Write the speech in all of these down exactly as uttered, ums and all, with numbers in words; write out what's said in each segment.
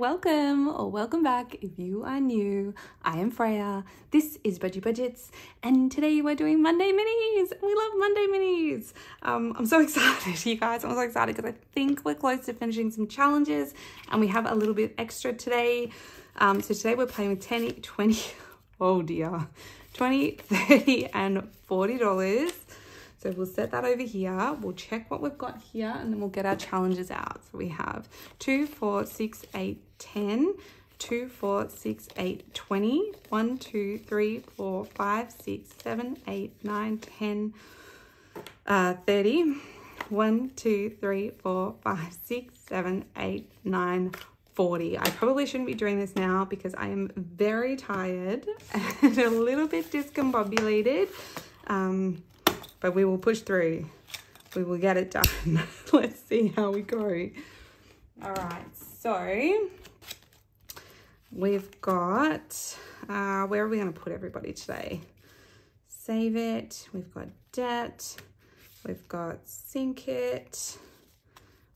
welcome or welcome back if you are new. I am Freya, this is Budgie Budgets, and today we're doing Monday Minis. We love Monday Minis. Um, I'm so excited, you guys. I'm so excited because I think we're close to finishing some challenges and we have a little bit extra today. Um, so today we're playing with ten, twenty, oh dear, twenty, thirty and forty dollars. So we'll set that over here. We'll check what we've got here and then we'll get our challenges out. So we have two, four, six, eight, ten, two, four, six, eight, twenty, one, two, three, four, five, six, seven, eight, nine, ten, uh, thirty, one, two, three, four, five, six, seven, eight, nine, forty. I probably shouldn't be doing this now because I am very tired and a little bit discombobulated. Um, But we will push through. We will get it done. Let's see how we go. All right, so we've got, uh, where are we gonna put everybody today? Save it, we've got debt, we've got sink it,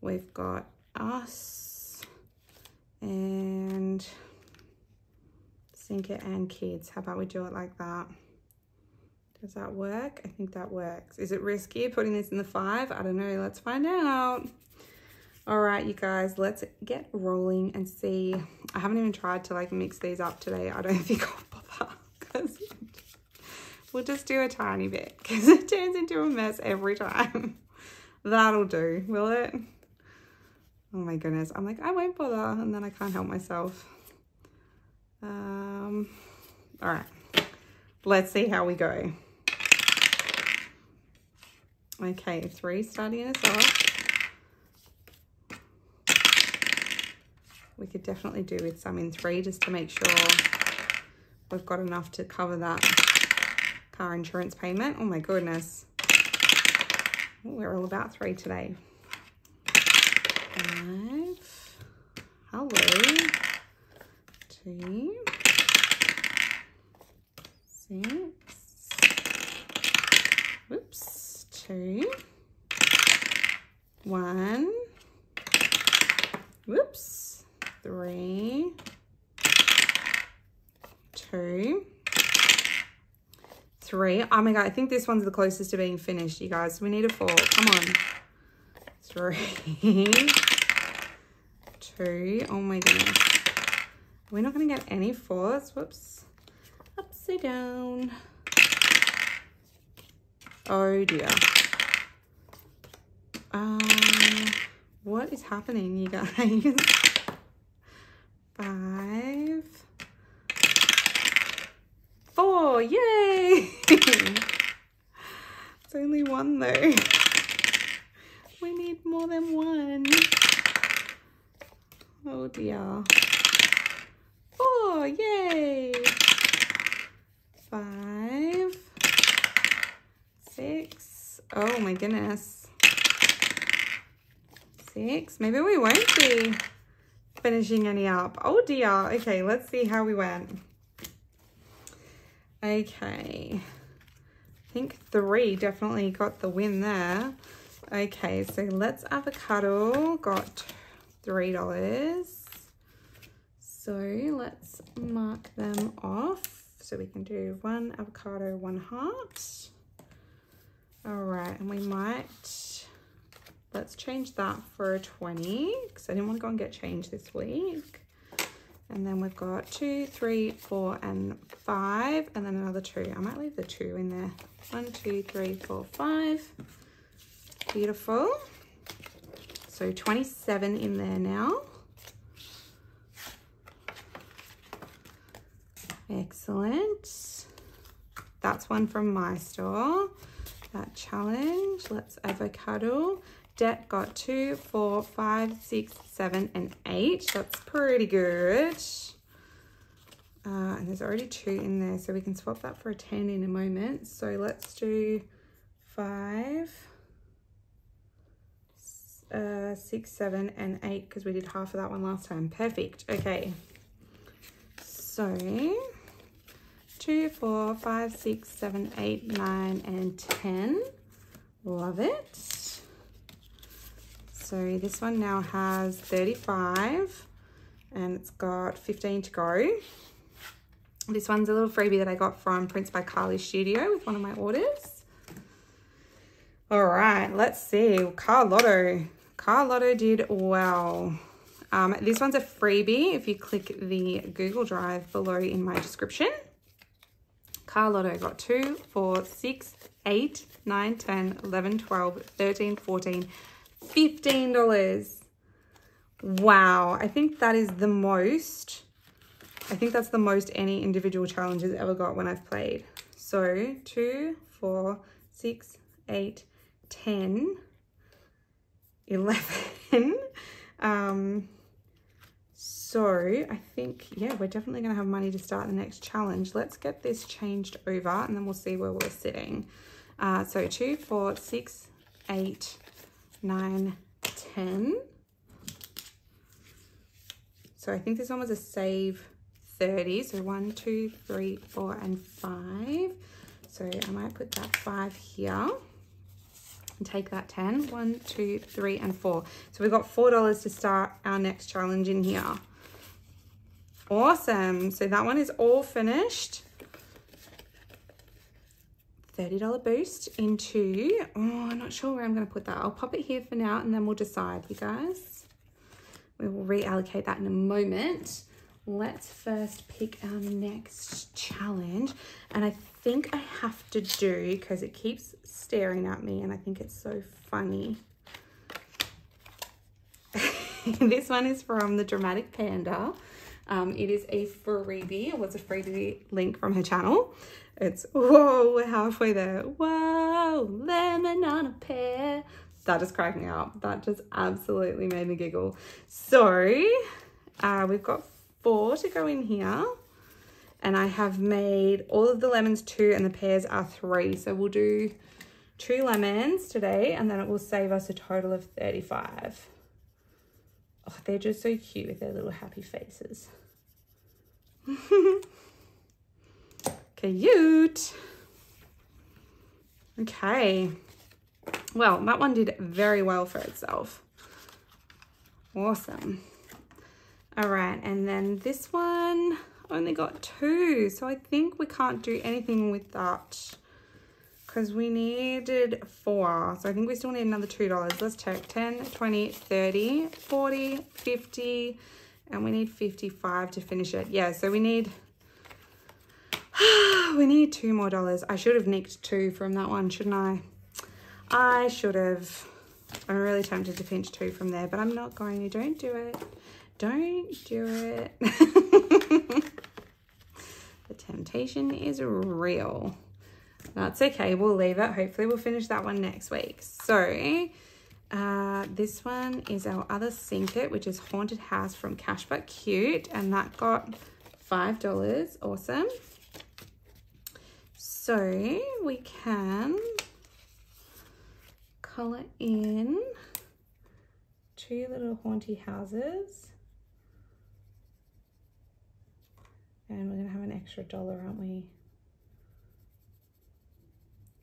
we've got us, and sink it and kids. How about we do it like that? Does that work? I think that works. Is it risky putting this in the five? I don't know. Let's find out. All right, you guys, let's get rolling and see. I haven't even tried to like mix these up today. I don't think I'll bother because we'll just do a tiny bit because it turns into a mess every time. That'll do, will it? Oh my goodness. I'm like, I won't bother and then I can't help myself. Um, all right, let's see how we go. Okay, three starting us off. We could definitely do with some in three just to make sure we've got enough to cover that car insurance payment. Oh my goodness. We're all about three today. Five. Hello. Two. Six. Oops. Two, one, whoops, three, two, three. Oh my God, I think this one's the closest to being finished, you guys. We need a four, come on. Three, two, oh my goodness. We're not gonna get any fours, whoops. Upside down. Oh dear. Um, what is happening, you guys? Five. Four, yay! It's only one though. We need more than one. Oh dear. Four, yay! Five. Six. Oh my goodness. Six. Maybe we won't be finishing any up. Oh dear. Okay, let's see how we went. Okay. I think three definitely got the win there. Okay, so let's avocado got three dollars. So let's mark them off. So we can do one avocado, one heart. All right, and we might, let's change that for a twenty because I didn't want to go and get change this week. And then we've got two, three, four, and five, and then another two. I might leave the two in there. One, two, three, four, five. Beautiful. So twenty-seven in there now. Excellent. That's one from my store. That challenge. Let's avocado. Debt got two, four, five, six, seven, and eight. That's pretty good. Uh, and there's already two in there, so we can swap that for a ten in a moment. So let's do five, uh, six, seven, and eight because we did half of that one last time. Perfect. Okay. So two, four, five, six, seven, eight, nine, and ten. Love it. So this one now has thirty-five. and it's got fifteen to go. This one's a little freebie that I got from Prints by Carly Studio with one of my orders. All right, let's see. Carlotto. Carlotto did well. Um, this one's a freebie if you click the Google Drive below in my description. Carlotto got two, four, six, eight, nine, ten, eleven, twelve, thirteen, fourteen, fifteen dollars. Wow, I think that is the most, I think that's the most any individual challenge has ever got when I've played. So two, four, six, eight, ten, eleven. Um, so I think, yeah, we're definitely going to have money to start the next challenge. Let's get this changed over and then we'll see where we're sitting. Uh, so two, four, six, eight, nine, ten. So I think this one was a save thirty. So one, two, three, four, and five. So I might put that five here and take that ten. One, two, three, and four. So we've got four dollars to start our next challenge in here. Awesome. So that one is all finished. thirty dollar boost into, oh, I'm not sure where I'm going to put that. I'll pop it here for now and then we'll decide, you guys. We will reallocate that in a moment. Let's first pick our next challenge. And I think I have to do, because it keeps staring at me and I think it's so funny. This one is from the Dramatic Panda. Um, it is a freebie. It was a freebie link from her channel. It's, whoa, we're halfway there. Whoa, lemon on a pear. That just cracked me up. That just absolutely made me giggle. So uh, we've got four to go in here. And I have made all of the lemons two and the pears are three. So we'll do two lemons today and then it will save us a total of thirty-five. Oh, they're just so cute with their little happy faces. Cute. Okay. Well, that one did very well for itself. Awesome. All right, and then this one only got two, so I think we can't do anything with that because we needed four. So I think we still need another two dollars. Let's check ten, twenty, thirty, forty, fifty, and we need fifty-five to finish it. Yeah, so we need we need two more dollars. I should have nicked two from that one, shouldn't I? I should have. I'm really tempted to pinch two from there, but I'm not going to. Don't do it. Don't do it. The temptation is real. That's okay. We'll leave it. Hopefully we'll finish that one next week. So uh, this one is our other Sink It, which is Haunted House from Cash But Cute. And that got five dollars. Awesome. So we can color in two little haunty houses and we're gonna have an extra dollar, aren't we?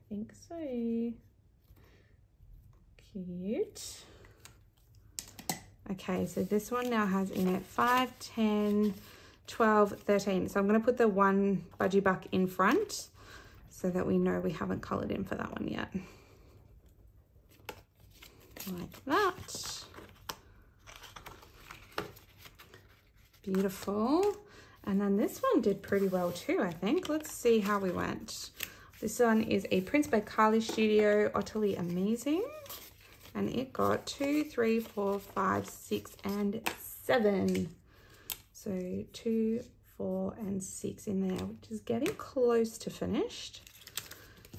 I think so. Cute. Okay, so this one now has in it five, ten, twelve, thirteen. So I'm gonna put the one budgie buck in front so that we know we haven't colored in for that one yet. Like that. Beautiful. And then this one did pretty well too, I think. Let's see how we went. This one is a Prints by Carly Studio, Utterly Amazing. And it got two, three, four, five, six, and seven. So two, four, and six in there, which is getting close to finished.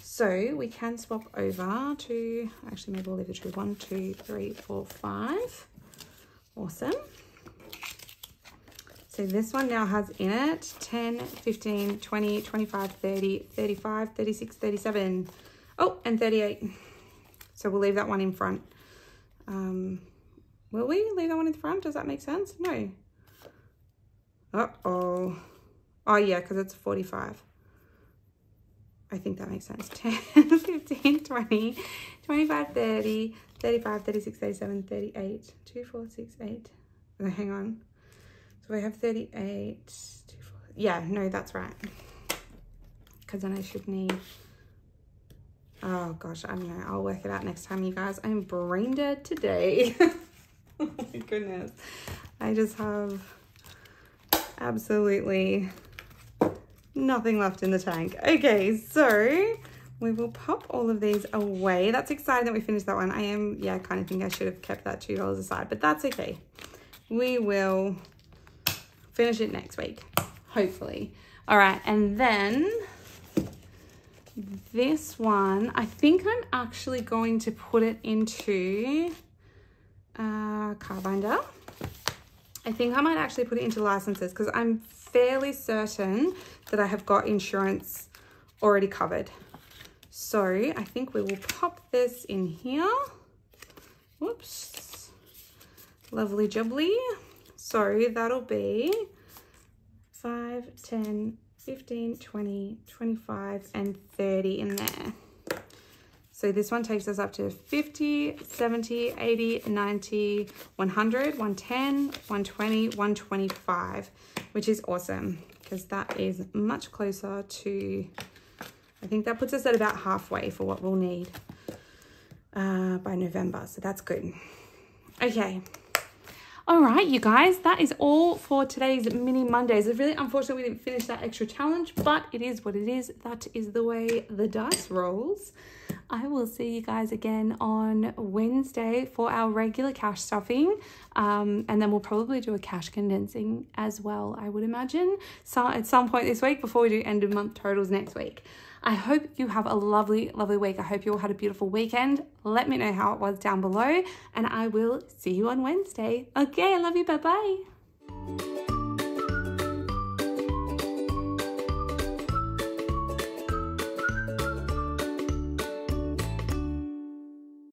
So we can swap over to, actually maybe we'll leave the two, one, two, three, four, five. Awesome. So this one now has in it ten, fifteen, twenty, twenty-five, thirty, thirty-five, thirty-six, thirty-seven. Oh, and thirty-eight. So we'll leave that one in front. Um, will we leave that one in front? Does that make sense? No. Uh-oh. Oh yeah, because it's forty-five. I think that makes sense. ten, fifteen, twenty, twenty-five, thirty, thirty-five, thirty-six, thirty-seven, thirty-eight, two, four, six, eight. No, hang on. So I have thirty-eight. Yeah, no, that's right. Because then I should need... Oh gosh, I don't know. I'll work it out next time, you guys. I'm brain dead today. Oh my goodness. I just have absolutely nothing left in the tank. Okay, so we will pop all of these away. That's exciting that we finished that one. I am, yeah, I kind of think I should have kept that two dollars aside, but that's okay. We will finish it next week, hopefully. All right, and then this one, I think I'm actually going to put it into uh, card binder. I think I might actually put it into licenses because I'm fairly certain that I have got insurance already covered. So I think we will pop this in here. Whoops. Lovely jubbly. So that'll be five, ten, fifteen, twenty, twenty-five, and thirty in there. So this one takes us up to fifty, seventy, eighty, ninety, one hundred, one ten, one twenty, one twenty-five, which is awesome because that is much closer to, I think that puts us at about halfway for what we'll need uh, by November. So that's good. Okay. All right, you guys, that is all for today's mini Mondays. It's really unfortunate we didn't finish that extra challenge, but it is what it is. That is the way the dice rolls. I will see you guys again on Wednesday for our regular cash stuffing. Um, and then we'll probably do a cash condensing as well, I would imagine. So at some point this week before we do end of month totals next week. I hope you have a lovely, lovely week. I hope you all had a beautiful weekend. Let me know how it was down below, and I will see you on Wednesday. Okay, I love you. Bye-bye.